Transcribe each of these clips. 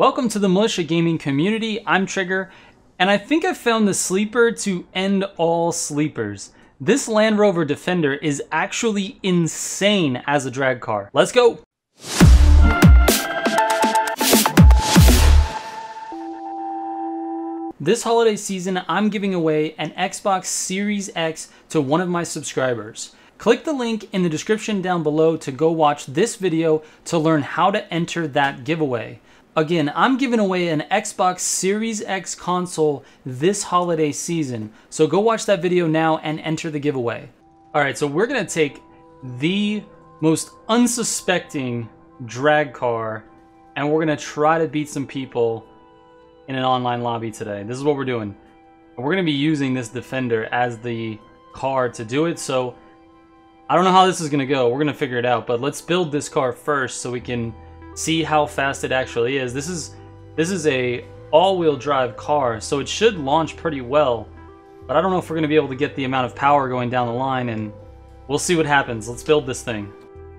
Welcome to the Militia Gaming Community. I'm Trigger, and I think I found the sleeper to end all sleepers. This Land Rover Defender is actually insane as a drag car. Let's go! This holiday season, I'm giving away an Xbox Series X to one of my subscribers. Click the link in the description down below to go watch this video to learn how to enter that giveaway. Again, I'm giving away an Xbox Series X console this holiday season, so go watch that video now and enter the giveaway. All right, so we're gonna take the most unsuspecting drag car and we're gonna try to beat some people in an online lobby today. This is what we're doing. We're gonna be using this Defender as the car to do it, so I don't know how this is gonna go. We're gonna figure it out, but let's build this car first so we can see how fast it actually is. This is a all-wheel drive car, so it should launch pretty well, but I don't know if we're gonna be able to get the amount of power going down the line, and we'll see what happens. Let's build this thing.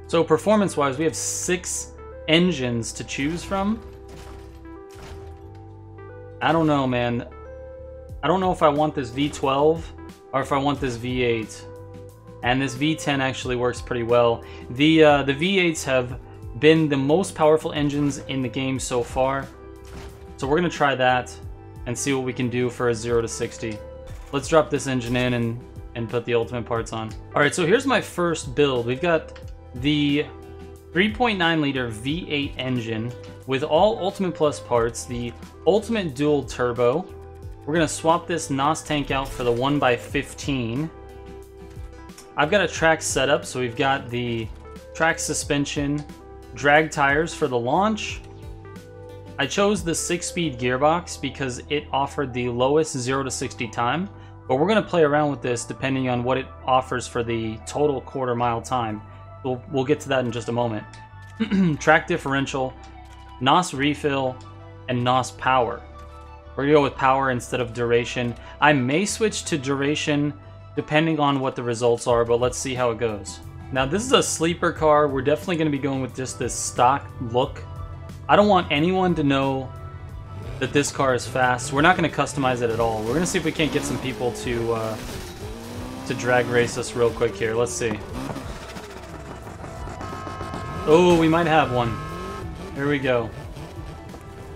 So performance-wise, we have 6 engines to choose from. I don't know, man. I don't know if I want this V12 or if I want this V8. And this V10 actually works pretty well. The V8s have been the most powerful engines in the game so far. So we're gonna try that and see what we can do for a 0 to 60. Let's drop this engine in and put the ultimate parts on. All right, so here's my first build. We've got the 3.9 liter V8 engine with all Ultimate Plus parts, the Ultimate Dual Turbo. We're gonna swap this NOS tank out for the 1x15. I've got a track setup, so we've got the track suspension, drag tires for the launch. I chose the 6-speed gearbox because it offered the lowest 0 to 60 time, but we're going to play around with this depending on what it offers for the total quarter mile time. We'll get to that in just a moment. Track differential, NOS refill, and NOS power. We're going to go with power instead of duration. I may switch to duration depending on what the results are, but let's see how it goes. Now this is a sleeper car. We're definitely going to be going with just this stock look. I don't want anyone to know that this car is fast. We're not going to customize it at all. We're going to see if we can't get some people to drag race us real quick here. Let's see. Oh, we might have one. Here we go.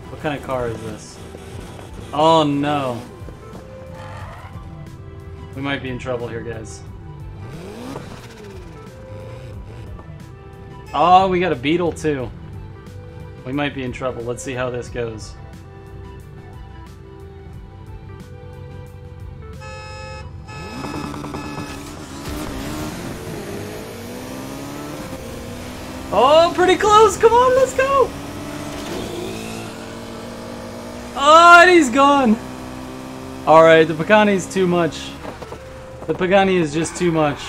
What kind of car is this? Oh no. We might be in trouble here, guys. Oh, we got a Beetle too. We might be in trouble. Let's see how this goes. Oh, pretty close. Come on, let's go. Oh, and he's gone. All right, the Pagani's too much. The Pagani is just too much.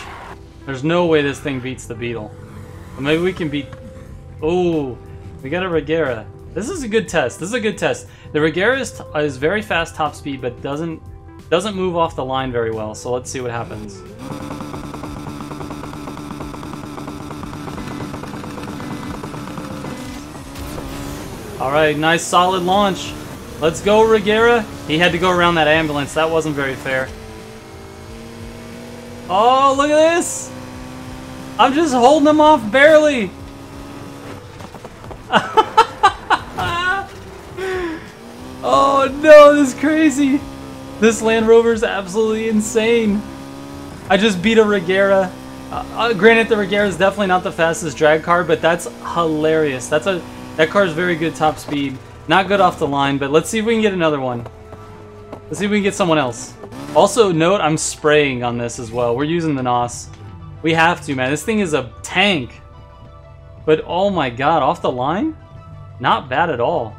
There's no way this thing beats the Beetle. Maybe we can beat... Oh, we got a Regera. This is a good test. This is a good test. The Regera is very fast top speed, but doesn't move off the line very well. So let's see what happens. All right, nice solid launch. Let's go, Regera. He had to go around that ambulance. That wasn't very fair. Oh, look at this. I'm just holding him off barely. Oh no, this is crazy. This Land Rover is absolutely insane. I just beat a Regera. Granted, the Regera is definitely not the fastest drag car, but that's hilarious. That car is very good top speed. Not good off the line, but let's see if we can get another one. Let's see if we can get someone else. Also, note I'm spraying on this as well. We're using the NOS. We have to, man. This thing is a tank. But oh my god, off the line? Not bad at all.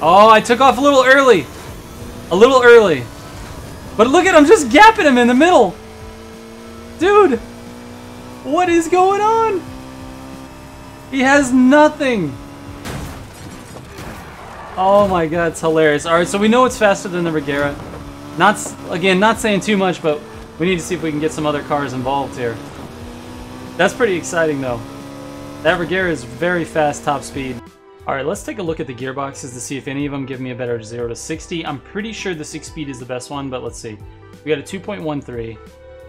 Oh, I took off a little early. A little early. But look at him, just gapping him in the middle. Dude, what is going on? He has nothing. Oh my god, it's hilarious. Alright, so we know it's faster than the Regera. Not saying too much, but we need to see if we can get some other cars involved here. That's pretty exciting though. That Regera is very fast top speed. All right, let's take a look at the gearboxes to see if any of them give me a better 0 to 60. I'm pretty sure the 6-speed is the best one, but let's see. We got a 2.13,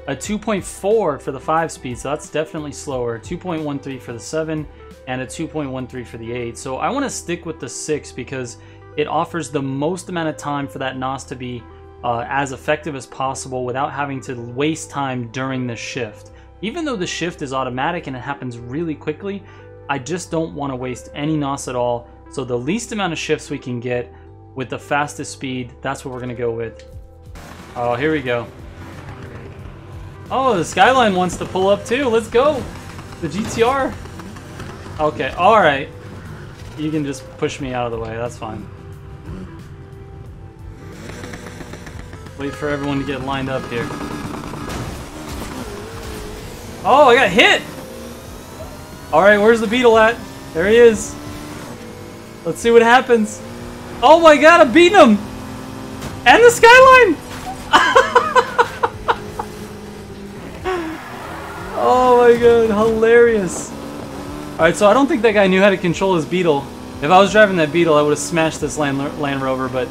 a 2.4 for the 5-speed, so that's definitely slower, 2.13 for the 7, and a 2.13 for the 8. So I want to stick with the 6 because it offers the most amount of time for that NOS to be as effective as possible without having to waste time during the shift. Even though the shift is automatic and it happens really quickly, I just don't want to waste any NOS at all. So the least amount of shifts we can get with the fastest speed, that's what we're going to go with. Oh, here we go. Oh, the Skyline wants to pull up too. Let's go. The GTR. Okay, all right. You can just push me out of the way. That's fine. Wait for everyone to get lined up here. Oh, I got hit. All right, where's the Beetle at? There he is. Let's see what happens. Oh my God, I'm beating him. And the Skyline. Oh my God, hilarious. All right, so I don't think that guy knew how to control his Beetle. If I was driving that Beetle, I would have smashed this Land Rover, but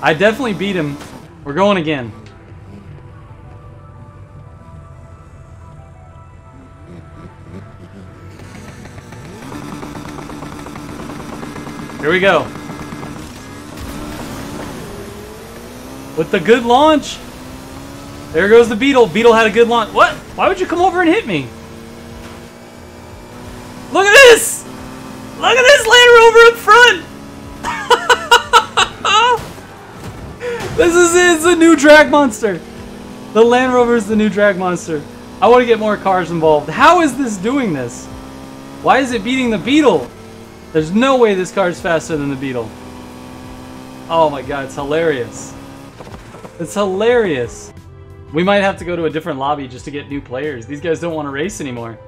I definitely beat him. We're going again. Here we go. With the good launch. There goes the Beetle. Beetle had a good launch. What? Why would you come over and hit me? Look at this! Look at this Land Rover up front! This is it. It's the new drag monster. The Land Rover is the new drag monster. I want to get more cars involved. How is this doing this? Why is it beating the Beetle? There's no way this car is faster than the Beetle. Oh my God, it's hilarious. It's hilarious. We might have to go to a different lobby just to get new players. These guys don't want to race anymore.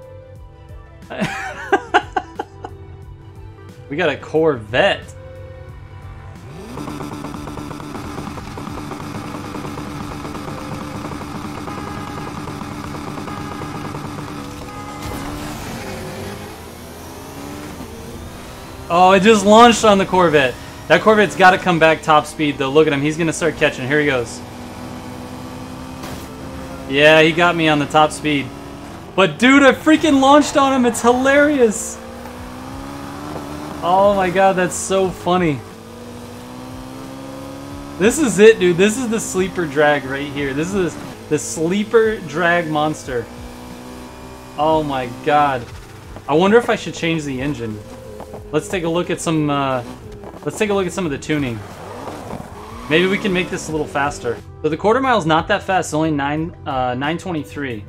We got a Corvette. Oh, it just launched on the Corvette. That Corvette's got to come back top speed, though. Look at him. He's going to start catching. Here he goes. Yeah, he got me on the top speed. But, dude, I freaking launched on him. It's hilarious. Oh, my God. That's so funny. This is it, dude. This is the sleeper drag right here. This is the sleeper drag monster. Oh, my God. I wonder if I should change the engine. Let's take a look at some. Let's take a look at some of the tuning. Maybe we can make this a little faster. So the quarter mile is not that fast. It's only 923.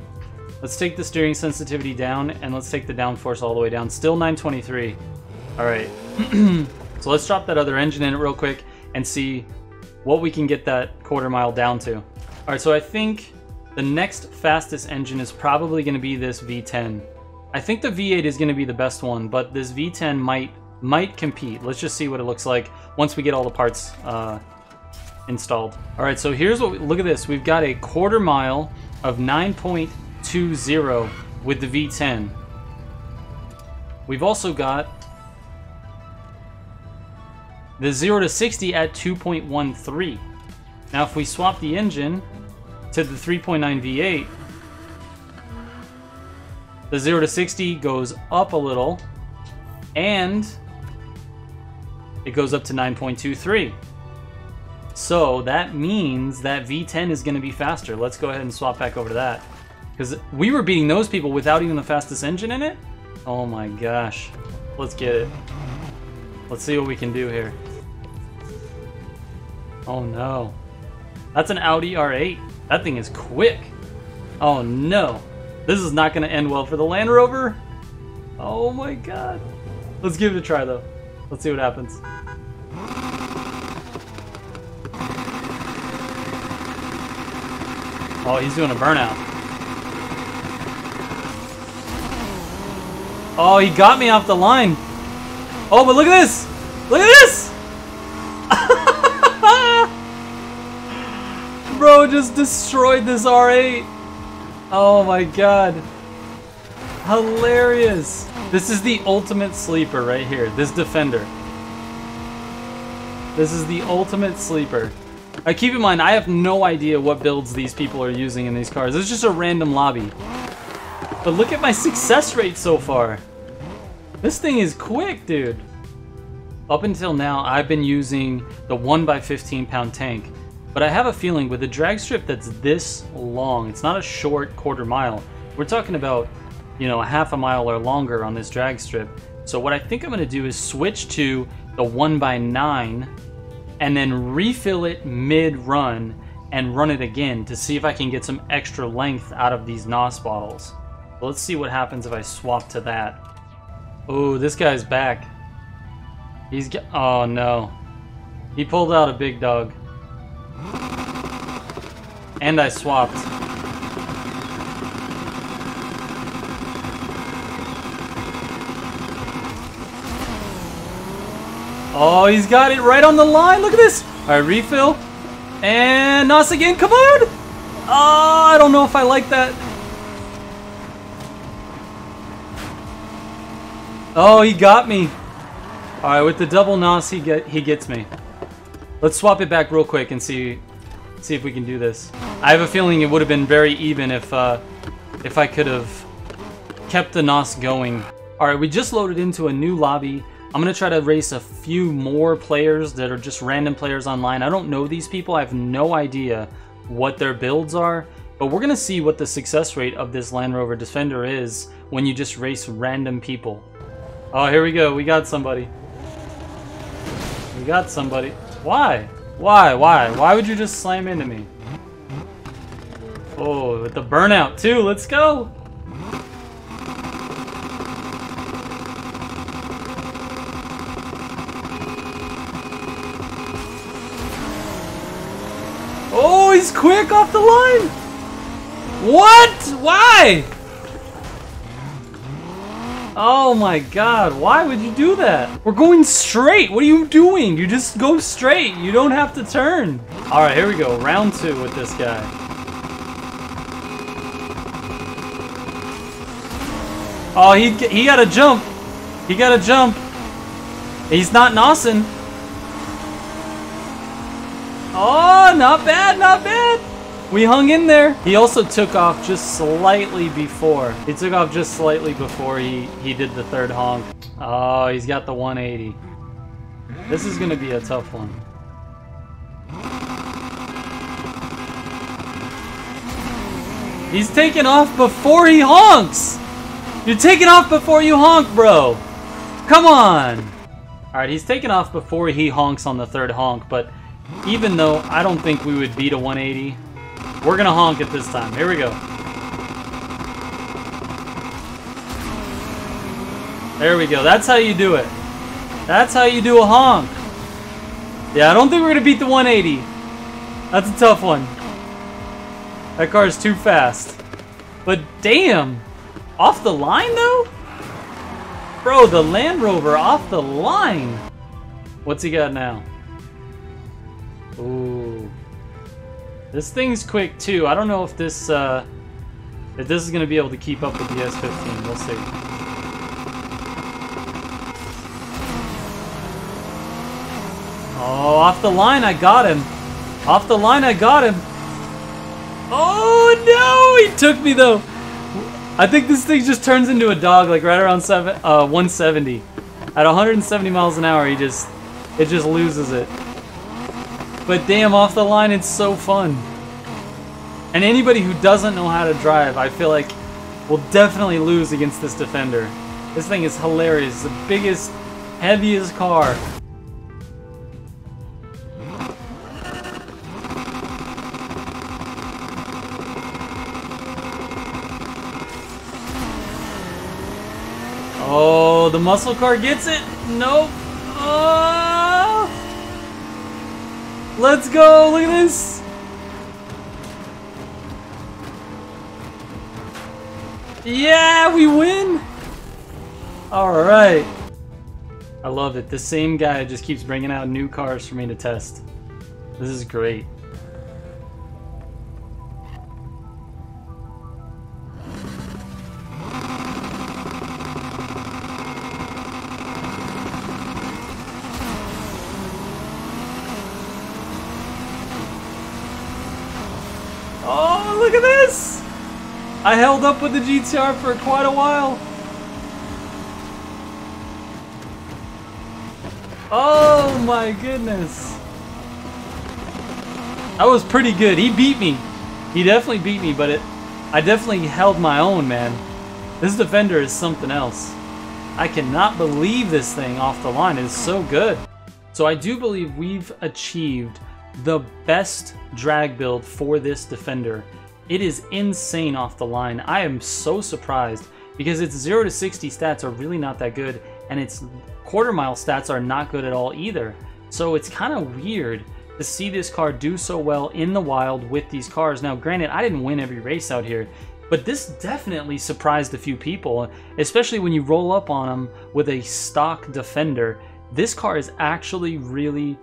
Let's take the steering sensitivity down, and let's take the downforce all the way down. Still 923. All right. So let's drop that other engine in it real quick and see what we can get that quarter mile down to. All right. So I think the next fastest engine is probably going to be this V10. I think the V8 is going to be the best one, but this V10 might compete. Let's just see what it looks like once we get all the parts installed. All right, so here's what. Look at this. We've got a quarter mile of 9.20 with the V10. We've also got the 0 to 60 at 2.13. Now, if we swap the engine to the 3.9 V8. The 0 to 60 goes up a little, and it goes up to 9.23. So that means that V10 is going to be faster. Let's go ahead and swap back over to that. Because we were beating those people without even the fastest engine in it. Oh my gosh. Let's get it. Let's see what we can do here. Oh no. That's an Audi R8. That thing is quick. Oh no. This is not going to end well for the Land Rover. Oh my God. Let's give it a try though. Let's see what happens. Oh, he's doing a burnout. Oh, he got me off the line. Oh, but look at this. Look at this. Bro just destroyed this R8. Oh my God. Hilarious. This is the ultimate sleeper right here, this Defender. This is the ultimate sleeper. Now keep in mind, I have no idea what builds these people are using in these cars. This is just a random lobby. But look at my success rate so far. This thing is quick, dude. Up until now, I've been using the 1x15 pound tank. But I have a feeling with a drag strip that's this long, it's not a short quarter mile. We're talking about, you know, a half a mile or longer on this drag strip. So what I think I'm going to do is switch to the 1x9 and then refill it mid-run and run it again to see if I can get some extra length out of these NOS bottles. But let's see what happens if I swap to that. Oh, this guy's back. He's got... oh, no. He pulled out a big dog. And I swapped. Oh, he's got it right on the line. Look at this. All right, refill. And NOS again. Come on. Oh, I don't know if I like that. Oh, he got me. All right, with the double NOS, he gets me. Let's swap it back real quick and see if we can do this. I have a feeling it would have been very even if I could have kept the NOS going. All right, we just loaded into a new lobby. I'm gonna try to race a few more players that are just random players online. I don't know these people. I have no idea what their builds are, but we're gonna see what the success rate of this Land Rover Defender is when you just race random people. Oh, here we go. We got somebody. We got somebody. Why? Why would you just slam into me? Oh, with the burnout too. Let's go. Oh, he's quick off the line. What? Why? Oh my god, why would you do that? We're going straight. What are you doing? You just go straight. You don't have to turn. All right, here we go. Round two with this guy. Oh, he got a jump. He got a jump. He's not nossing. Oh, not bad, not bad. We hung in there. He also took off just slightly before. He took off just slightly before he did the third honk. Oh, he's got the 180. This is going to be a tough one. He's taking off before he honks. You're taking off before you honk, bro. Come on. All right, he's taking off before he honks on the third honk, but even though I don't think we would beat a 180, we're gonna honk it this time. Here we go. There we go. That's how you do it. That's how you do a honk. Yeah, I don't think we're gonna beat the 180. That's a tough one. That car is too fast. But damn! Off the line though? Bro, the Land Rover off the line. What's he got now? Ooh. This thing's quick too. I don't know if this is gonna be able to keep up with the S15. We'll see. Oh, off the line, I got him. Off the line, I got him. Oh no, he took me though. I think this thing just turns into a dog, like right around 170. At 170 miles an hour, it just loses it. But damn, off the line, it's so fun. And anybody who doesn't know how to drive, I feel like, will definitely lose against this Defender. This thing is hilarious. It's the biggest, heaviest car. Oh, the muscle car gets it. Nope. Oh. Let's go! Look at this! Yeah! We win! Alright. I love it. The same guy just keeps bringing out new cars for me to test. This is great. Look at this! I held up with the GTR for quite a while. Oh my goodness. That was pretty good. He beat me. He definitely beat me, but I definitely held my own, man. This Defender is something else. I cannot believe this thing off the line is so good. So I do believe we've achieved the best drag build for this Defender. It is insane off the line. I am so surprised because its 0 to 60 stats are really not that good, and its quarter mile stats are not good at all either. So it's kind of weird to see this car do so well in the wild with these cars. Now granted, I didn't win every race out here, but this definitely surprised a few people, especially when you roll up on them with a stock Defender. This car is actually really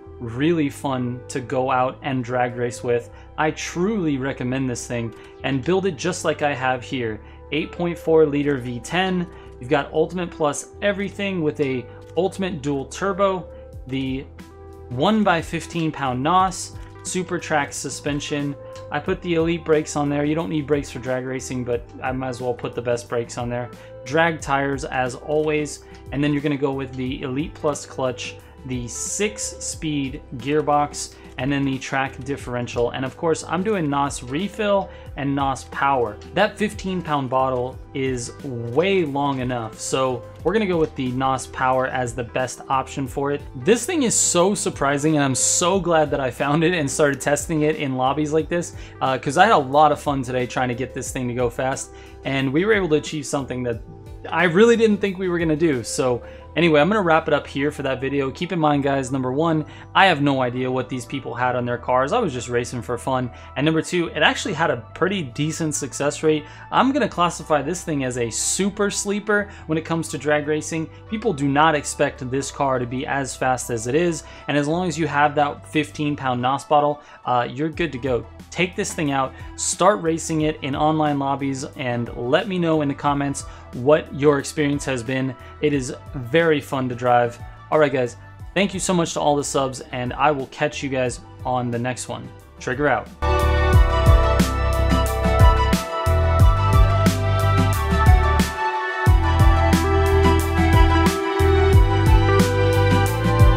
fun to go out and drag race with. I truly recommend this thing and build it just like I have here. 8.4 liter V10. You've got Ultimate Plus everything with a Ultimate Dual Turbo, the 1x15-pound NOS, Super Track suspension. I put the Elite brakes on there. You don't need brakes for drag racing, but I might as well put the best brakes on there. Drag tires as always, and then you're gonna go with the Elite Plus clutch, the 6-speed gearbox, and then the track differential. And of course, I'm doing NOS refill and NOS power. That 15-pound bottle is way long enough, so we're gonna go with the NOS power as the best option for it. This thing is so surprising, and I'm so glad that I found it and started testing it in lobbies like this, because I had a lot of fun today trying to get this thing to go fast, and we were able to achieve something that I really didn't think we were gonna do. So anyway, I'm gonna wrap it up here for that video. Keep in mind, guys, number one, I have no idea what these people had on their cars. I was just racing for fun. And number two, it actually had a pretty decent success rate. I'm gonna classify this thing as a super sleeper when it comes to drag racing. People do not expect this car to be as fast as it is. And as long as you have that 15-pound NOS bottle, you're good to go. Take this thing out, start racing it in online lobbies, and let me know in the comments what your experience has been. It is very fun to drive. All right, guys, thank you so much to all the subs, and I will catch you guys on the next one. Trigger out.